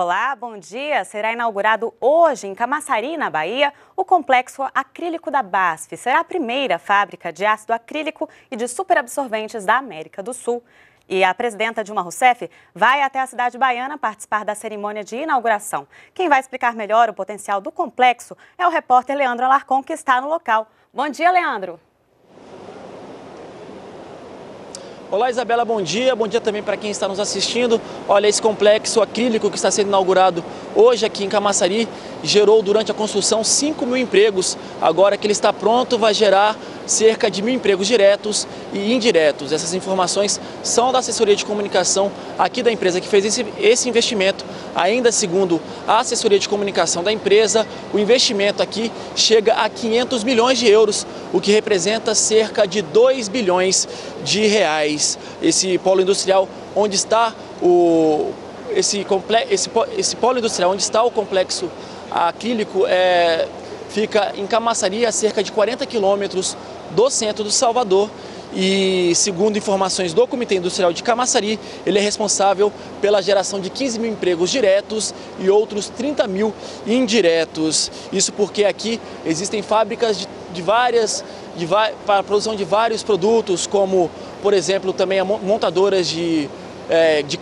Olá, bom dia! Será inaugurado hoje em Camaçari, na Bahia, o Complexo Acrílico da Basf. Será a primeira fábrica de ácido acrílico e de superabsorventes da América do Sul. E a presidenta Dilma Rousseff vai até a cidade baiana participar da cerimônia de inauguração. Quem vai explicar melhor o potencial do complexo é o repórter Leandro Alarcon, que está no local. Bom dia, Leandro! Olá, Isabela, bom dia. Bom dia também para quem está nos assistindo. Olha, esse complexo acrílico que está sendo inaugurado hoje aqui em Camaçari gerou durante a construção 5 mil empregos. Agora que ele está pronto, vai gerar cerca de 1.000 empregos diretos e indiretos. Essas informações são da assessoria de comunicação aqui da empresa que fez esse investimento. Ainda segundo a assessoria de comunicação da empresa, o investimento aqui chega a 500 milhões de euros, o que representa cerca de 2 bilhões de reais. Esse polo industrial onde está o complexo acrílico fica em Camaçari, a cerca de 40 quilômetros do centro do Salvador. E segundo informações do Comitê Industrial de Camaçari, ele é responsável pela geração de 15 mil empregos diretos e outros 30 mil indiretos. Isso porque aqui existem fábricas para a produção de vários produtos, como, por exemplo, também montadoras de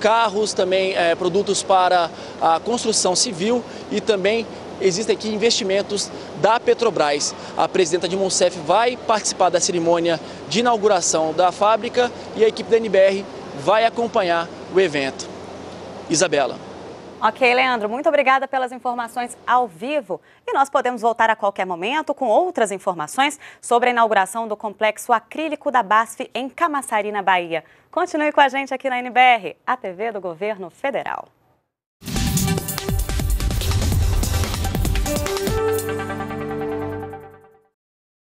carros, também produtos para a construção civil e também existem aqui investimentos da Petrobras. A presidenta Dilma Rousseff vai participar da cerimônia de inauguração da fábrica e a equipe da NBR vai acompanhar o evento. Isabela. Ok, Leandro, muito obrigada pelas informações ao vivo. E nós podemos voltar a qualquer momento com outras informações sobre a inauguração do Complexo Acrílico da Basf em Camaçari, na Bahia. Continue com a gente aqui na NBR, a TV do Governo Federal.